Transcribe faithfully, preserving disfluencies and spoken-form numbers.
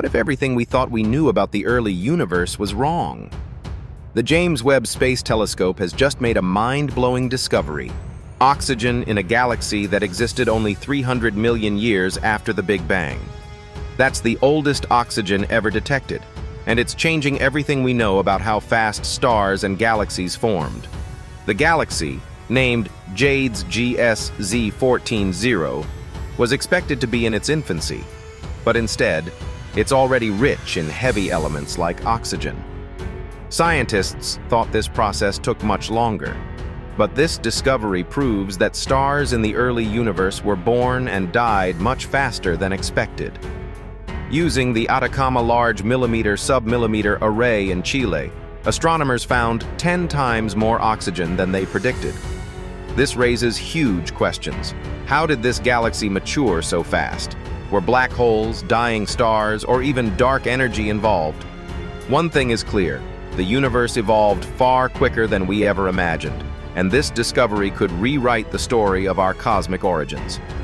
What if everything we thought we knew about the early universe was wrong? The James Webb Space Telescope has just made a mind-blowing discovery: oxygen in a galaxy that existed only three hundred million years after the Big Bang. That's the oldest oxygen ever detected, and it's changing everything we know about how fast stars and galaxies formed. The galaxy, named JADES G S Z fourteen dash zero, was expected to be in its infancy, but instead, it's already rich in heavy elements like oxygen. Scientists thought this process took much longer, but this discovery proves that stars in the early universe were born and died much faster than expected. Using the Atacama Large Millimeter Submillimeter Array in Chile, astronomers found ten times more oxygen than they predicted. This raises huge questions. How did this galaxy mature so fast? Were black holes, dying stars, or even dark energy involved? One thing is clear: the universe evolved far quicker than we ever imagined, and this discovery could rewrite the story of our cosmic origins.